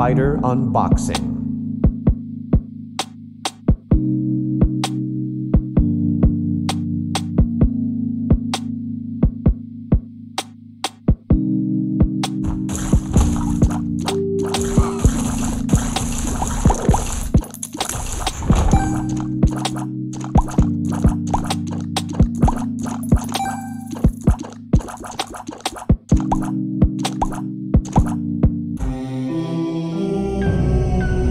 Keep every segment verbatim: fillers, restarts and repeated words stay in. Fighter unboxing. Thank you.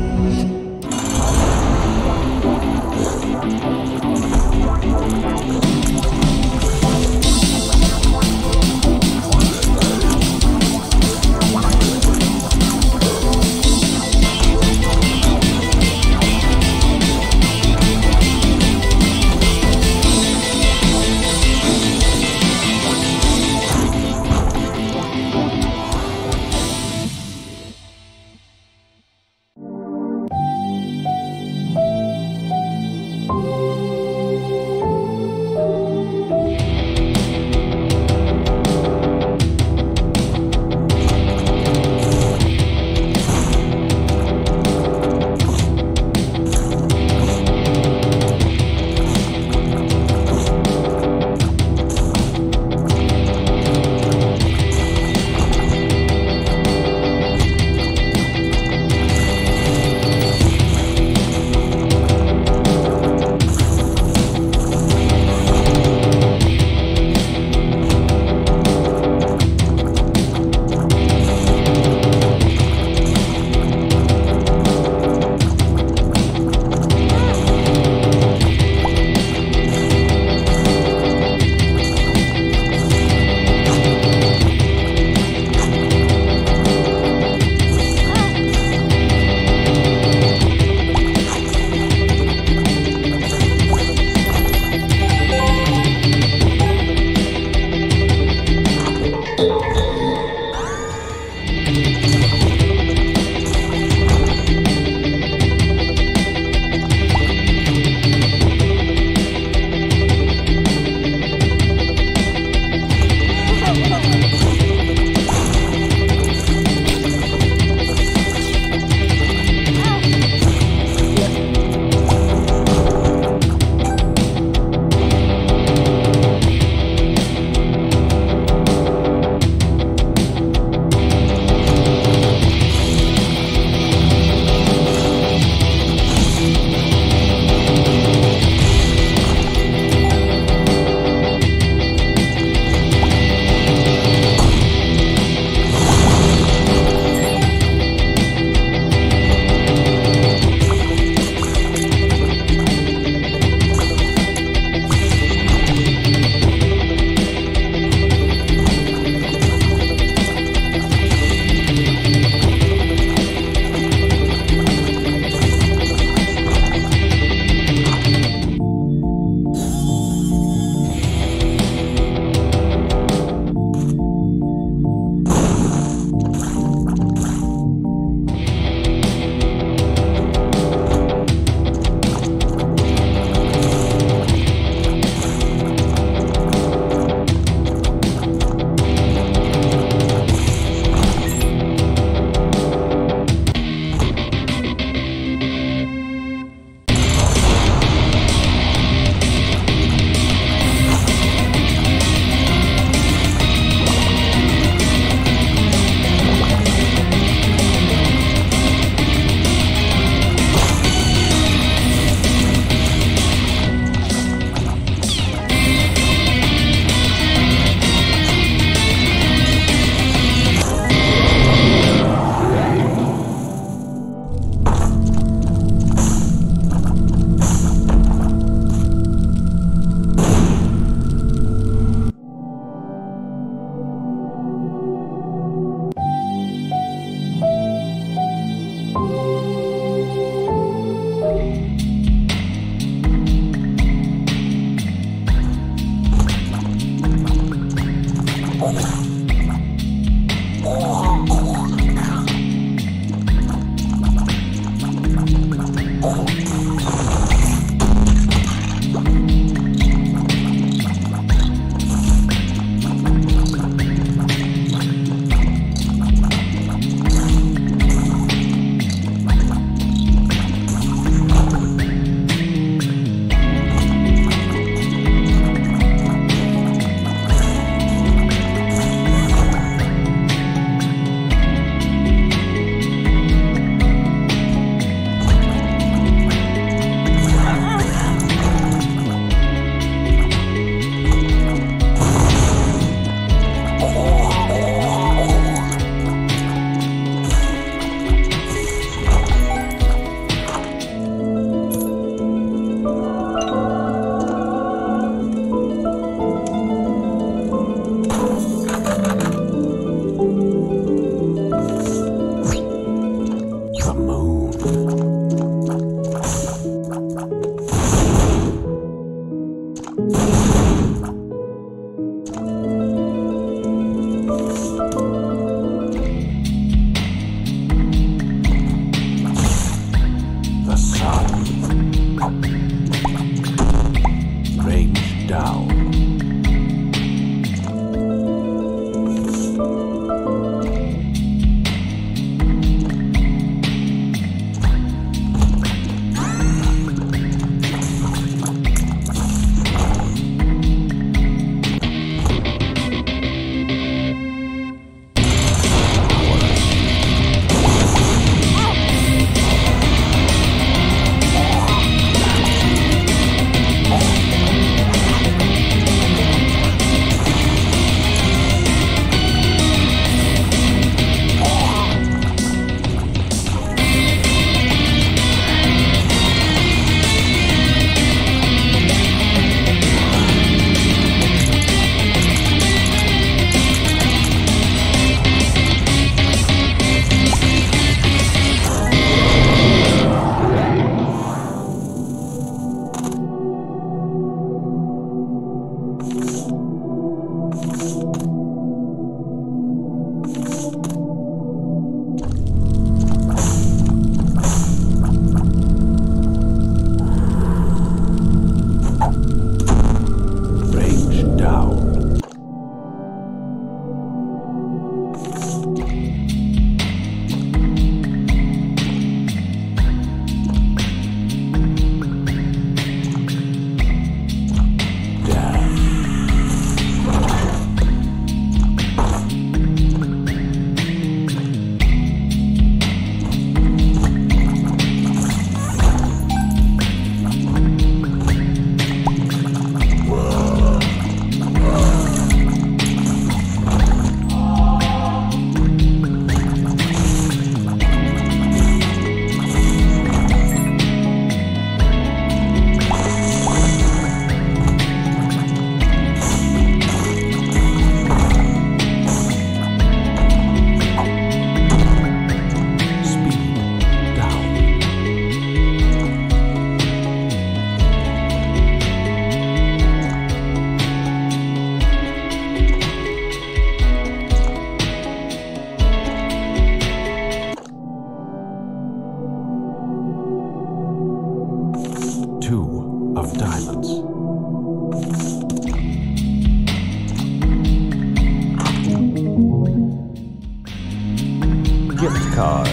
card.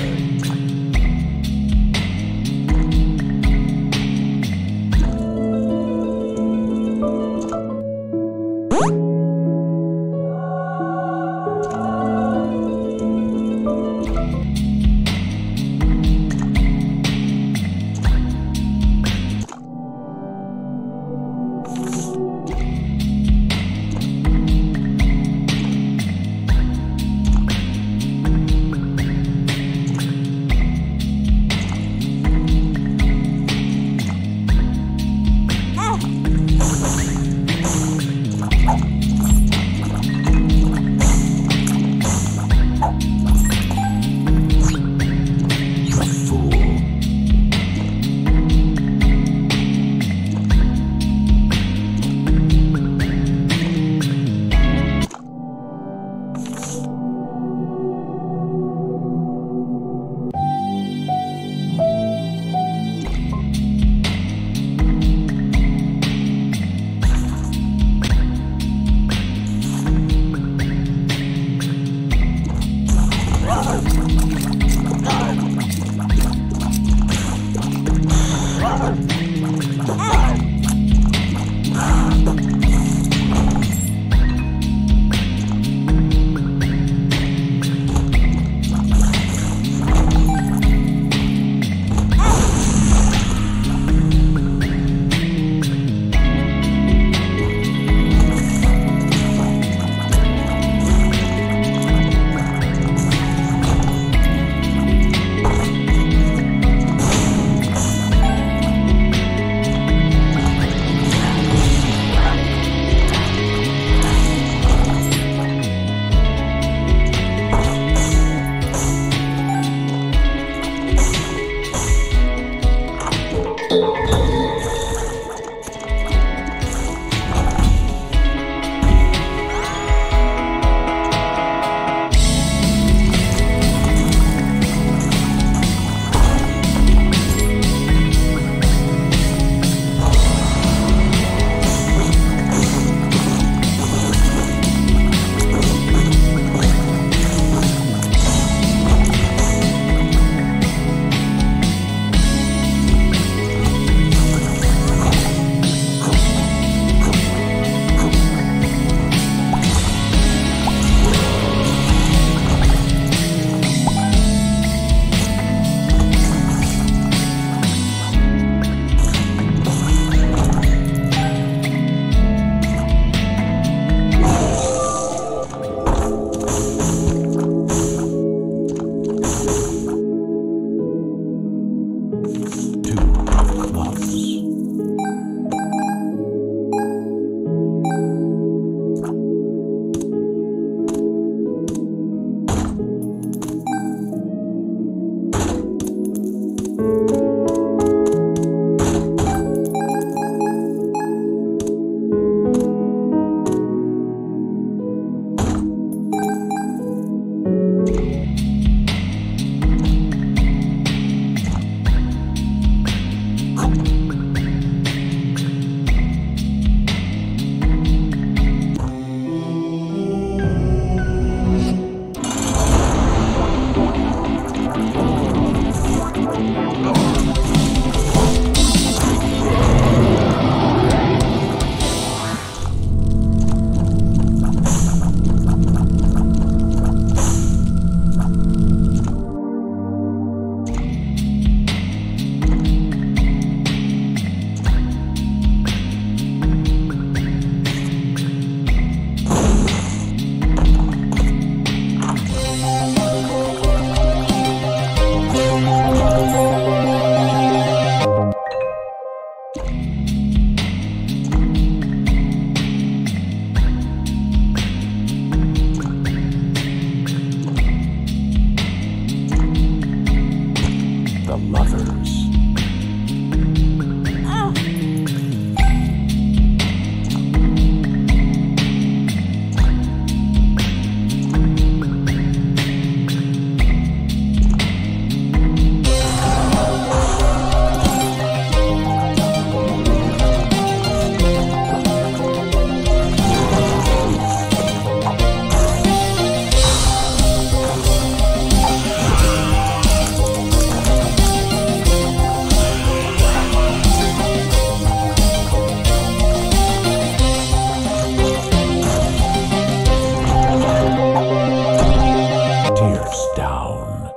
down.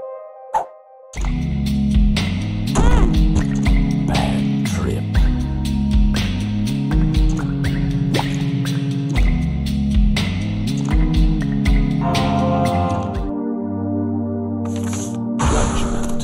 Bad trip. Judgment.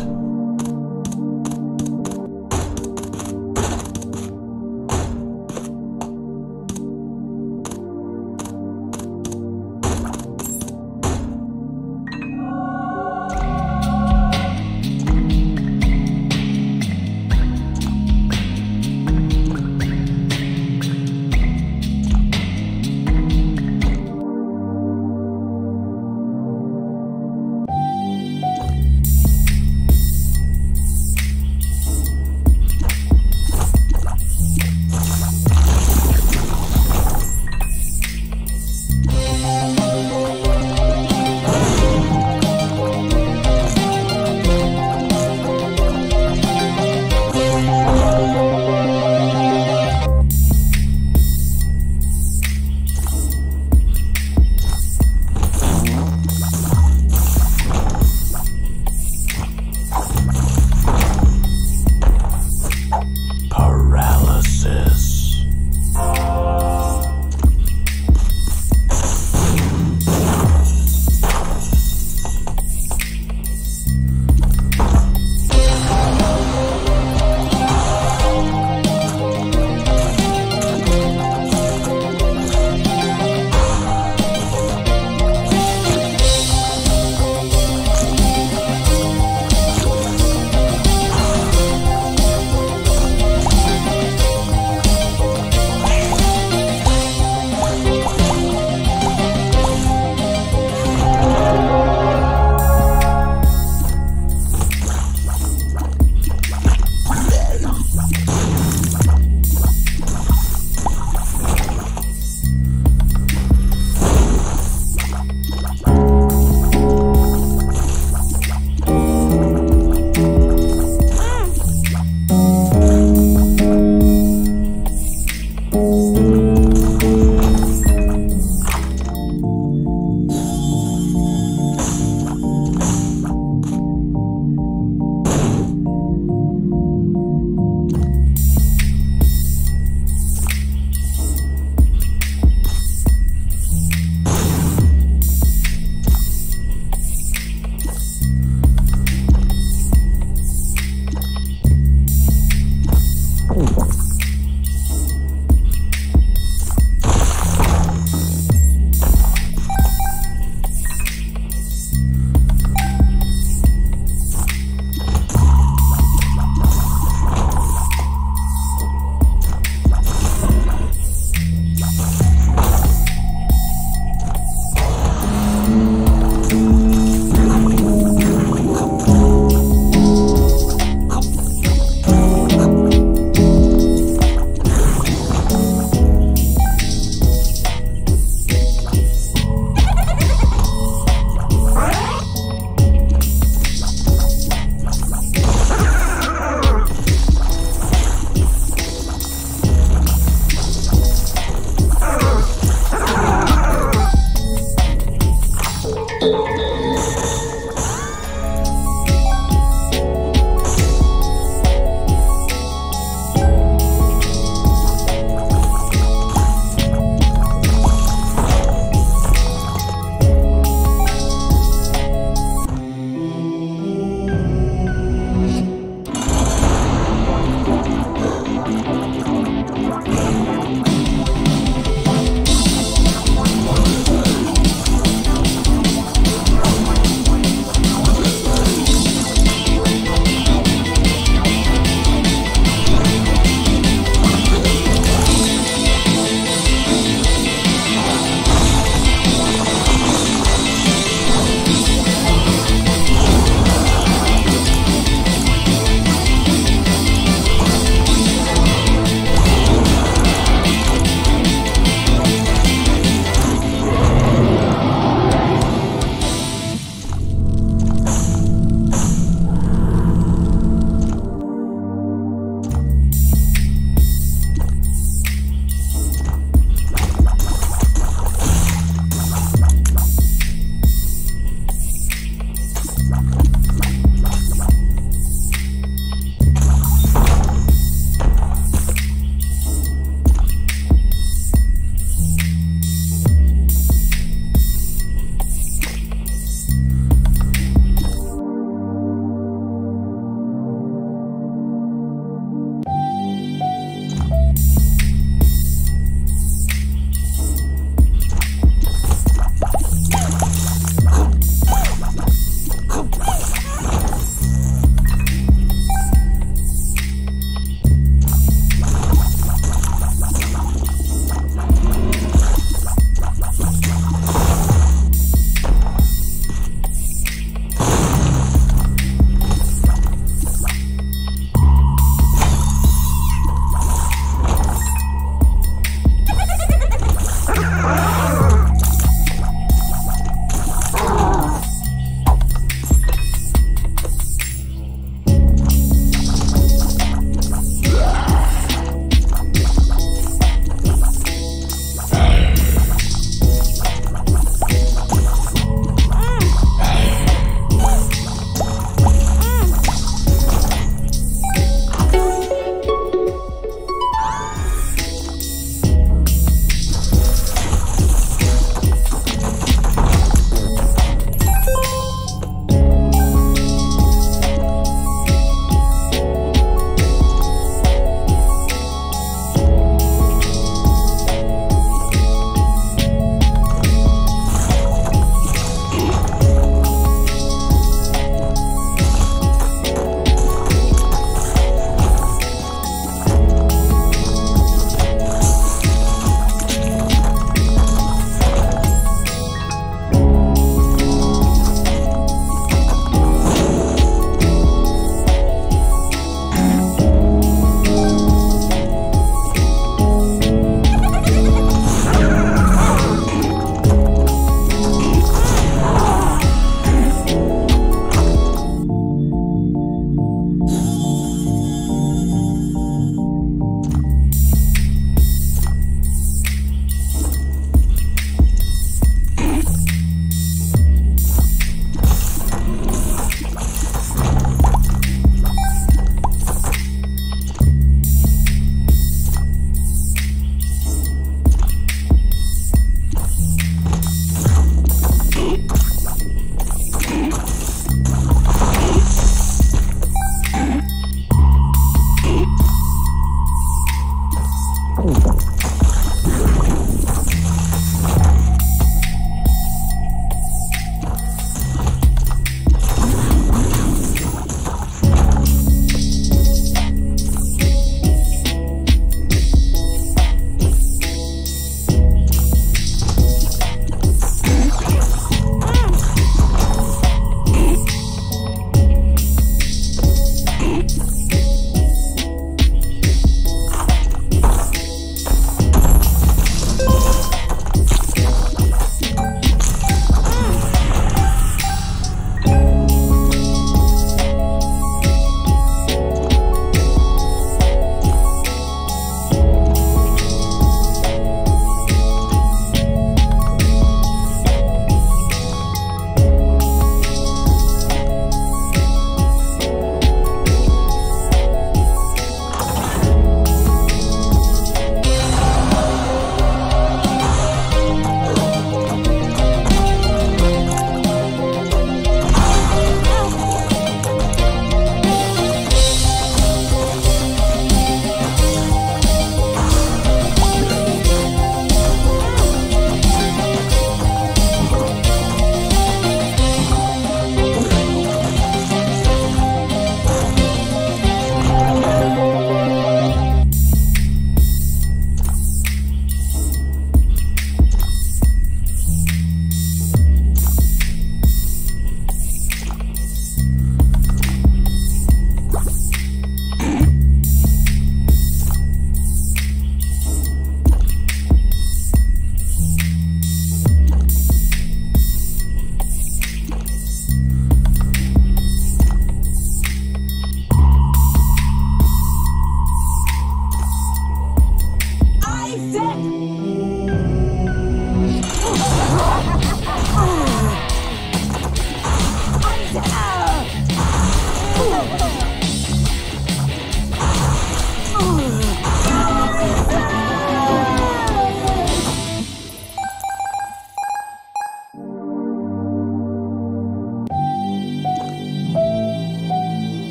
You